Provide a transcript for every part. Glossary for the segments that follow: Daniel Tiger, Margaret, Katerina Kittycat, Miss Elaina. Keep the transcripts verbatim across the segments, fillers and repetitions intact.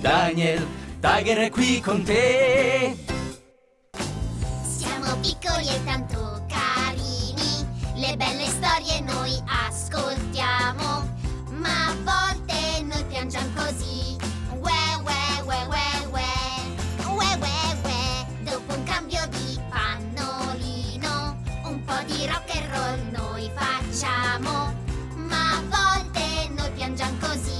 Daniel Tiger è qui con te. Siamo piccoli e tanto carini, le belle storie noi ascoltiamo, ma a volte noi piangiamo così. Uè, uè, uè, uè, uè, uè, uè, uè. Dopo un cambio di pannolino, un po' di rock and roll noi facciamo, ma a volte noi piangiamo così.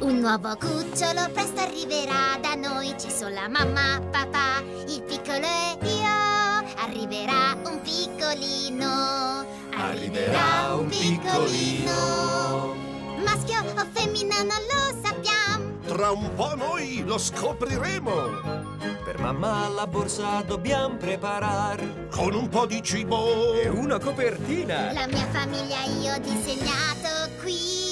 Un nuovo cucciolo presto arriverà da noi, ci sono la mamma, papà, il piccolo e io. Arriverà un piccolino, arriverà un piccolino. Maschio o femmina non lo sappiamo, tra un po' noi lo scopriremo. Per mamma la borsa dobbiamo preparare, con un po' di cibo e una copertina. La mia famiglia io ho disegnato qui.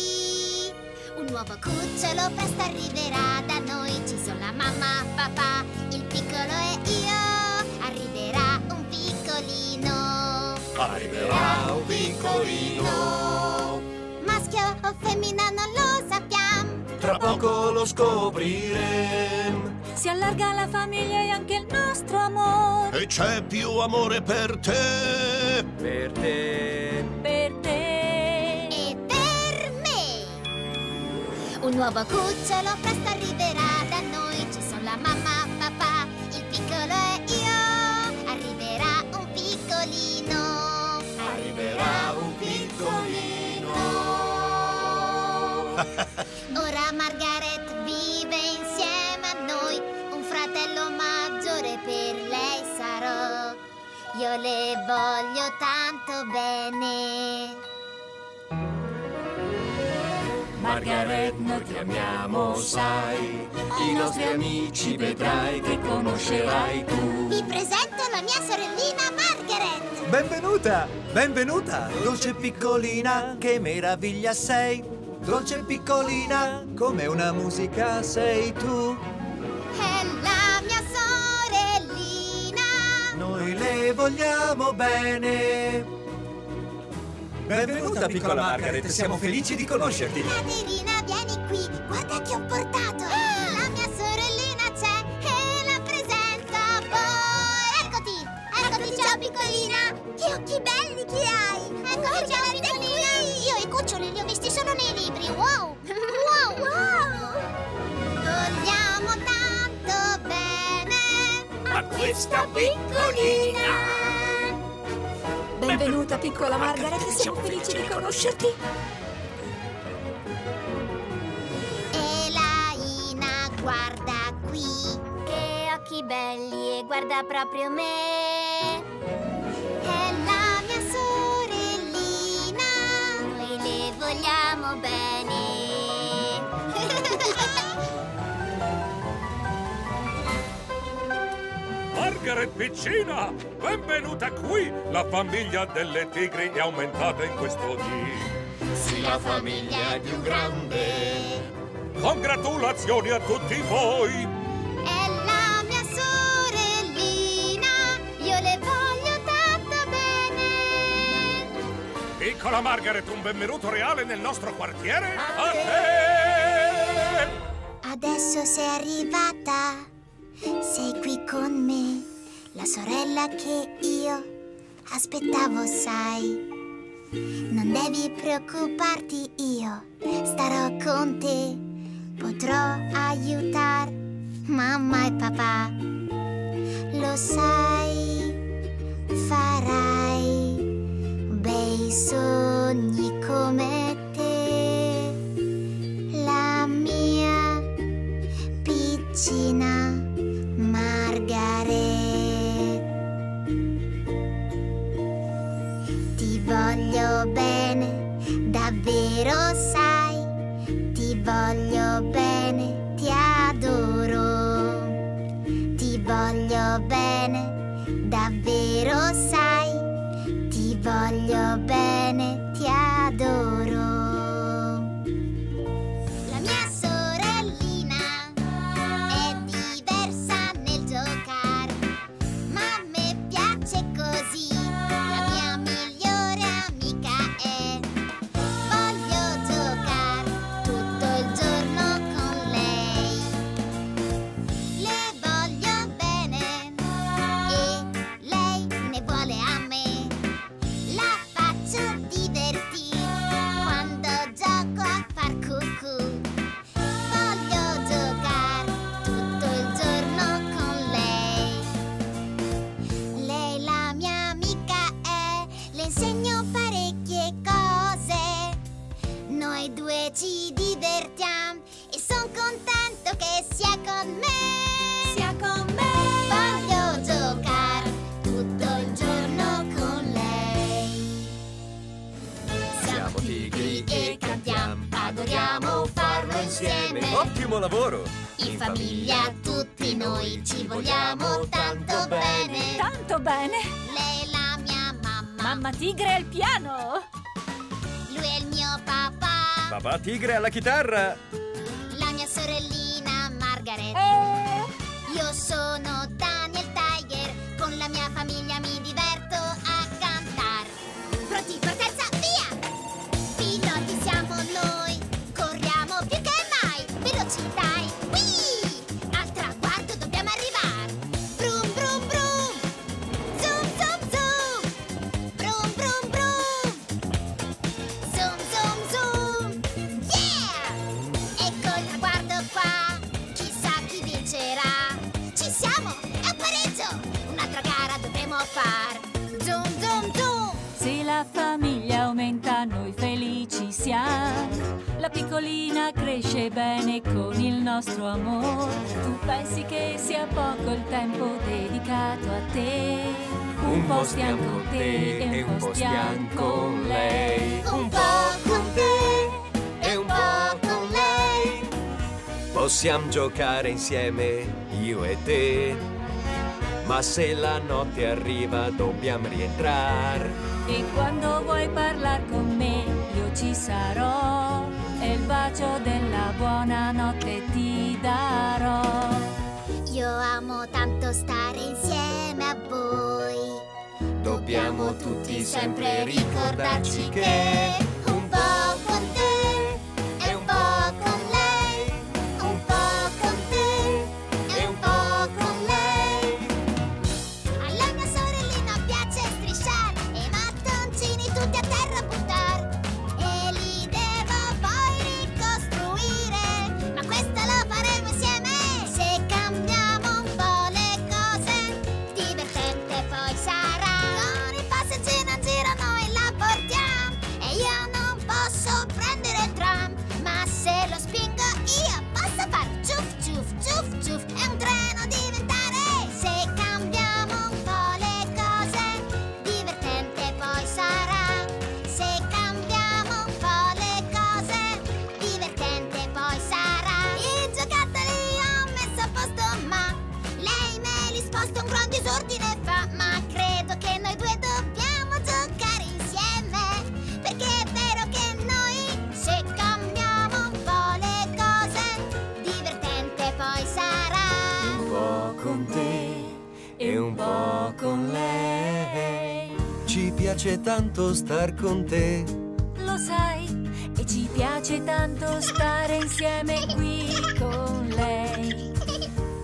Un nuovo cucciolo presto arriverà da noi, ci sono la mamma, papà, il piccolo e io. Arriverà un piccolino, arriverà un piccolino. Maschio o femmina non lo sappiamo, tra poco lo scopriremo. Si allarga la famiglia e anche il nostro amore, e c'è più amore per te, per te, per te. Un nuovo cucciolo presto arriverà da noi, ci sono la mamma, papà, il piccolo e io. Arriverà un piccolino, arriverà un piccolino. Ora Margaret vive insieme a noi, un fratello maggiore per lei sarò. Io le voglio tanto bene. Margaret noi ti amiamo, sai, i nostri amici vedrai che conoscerai tu. Vi presento la mia sorellina Margaret. Benvenuta, benvenuta, dolce piccolina, che meraviglia sei. Dolce piccolina, come una musica sei tu. È la mia sorellina, noi le vogliamo bene. Benvenuta, piccola Margaret, siamo felici di conoscerti. Katerina, vieni qui, guarda che ho portato. Ah, la mia sorellina c'è e la presento a voi. Eccoti, eccoti, eccoti, ciao piccolina. Che occhi belli che hai. Eccoti, oh, ciao piccolina. Io i cuccioli li ho visti solo nei libri, wow. Wow, wow. Vogliamo tanto bene a questa piccolina. Benvenuta piccola Margaret, siamo felici di conoscerti. Elaina, guarda qui, che occhi belli e guarda proprio me. È la mia sorellina, noi le vogliamo bene. Margaret piccina! Benvenuta qui! La famiglia delle tigri è aumentata in questo dì. Sì, la famiglia è più grande. Congratulazioni a tutti voi! È la mia sorellina, io le voglio tanto bene! Piccola Margaret, un benvenuto reale nel nostro quartiere! A te! Adesso sei arrivata, sei qui con me. La sorella che io aspettavo, sai. Non devi preoccuparti, io starò con te. Potrò aiutar mamma e papà. Lo sai, farai bei sogni come te. La mia piccina Margaret, voglio bene, davvero sai, ti voglio bene, ti adoro. Ti voglio bene, davvero sai, ti voglio bene, ti adoro. La mia sorellina è diversa nel giocare, ma a me piace così. La mia migliore amica è, voglio noi due ci divertiamo e son contento che sia con me. Sia con me. Voglio giocare tutto il giorno con lei. Siamo tigri e cantiamo, adoriamo farlo insieme. Ottimo lavoro! In famiglia tutti noi ci vogliamo tanto bene. Tanto bene! Lei è la mia mamma. Mamma tigre al piano! Lui è il mio papà. Papà tigre alla chitarra. La mia sorellina Margaret. eh. Io sono Daniel Tiger. Con la mia famiglia mi diverto a cantar. Pronti, partenza, via! Piloti siamo noi. Corriamo più che mai. Velocità e whee! Al traguardo dobbiamo arrivare. Brum, brum, brum. Zoom, zoom, zoom. Brum, brum, brum. Zoom, zoom, zoom! Yeah! Ecco il traguardo qua, chissà chi vincerà. Ci siamo, è un pareggio! Un'altra gara dovremo far. Zoom, zoom, zoom! Se la famiglia aumenta, noi felici siamo. La piccolina cresce bene con il nostro amore. Tu pensi che sia poco il tempo dedicato a te? Un po' stiamo con te e un po' stiamo con lei. Un po' con te e un po' con lei. Possiamo giocare insieme, io e te. Ma se la notte arriva dobbiamo rientrare. E quando vuoi parlare con me io ci sarò. E il bacio della buonanotte ti darò. Io amo tanto stare insieme a voi. Dobbiamo tutti sempre ricordarci che un po' con te e un po' con lei. Un po' con te e un po' con lei. Alla mia sorellina piace strisciare e i mattoncini tutti a terra buttar. E li devo poi ricostruire, ma questa la faremo insieme. Se piace tanto star con te, lo sai, e ci piace tanto stare insieme qui con lei.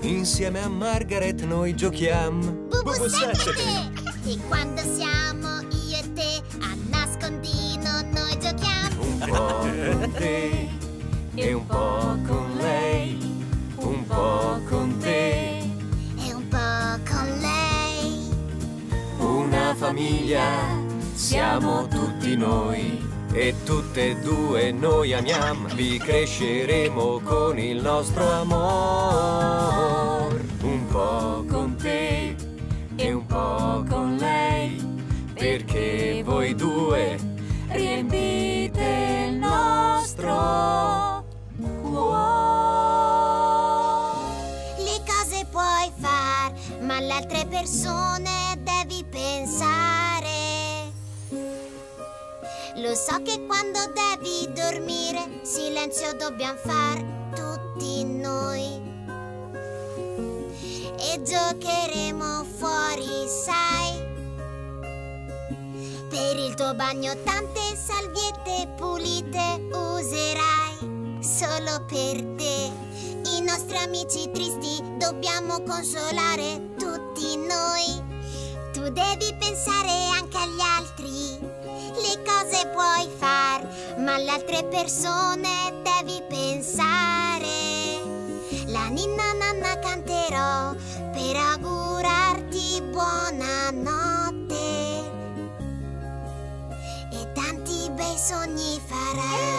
Insieme a Margaret noi giochiamo Bubu Sacciati. E quando siamo io e te a nascondino noi giochiamo un po' con te e un po' con lei. Un po' con te e un po' con lei. Una famiglia siamo tutti noi e tutte e due noi amiamo. Vi cresceremo con il nostro amor. Un po' con te e un po' con lei, perché voi due riempite il nostro cuore. Le cose puoi far, ma le altre persone devi pensare. Lo so che quando devi dormire, silenzio dobbiamo far tutti noi. E giocheremo fuori, sai. Per il tuo bagno tante salviette pulite userai solo per te. I nostri amici tristi dobbiamo consolare tutti noi. Tu devi pensare anche agli altri. Le cose puoi far, ma alle altre persone devi pensare. La ninna nanna canterò per augurarti buonanotte e tanti bei sogni farai.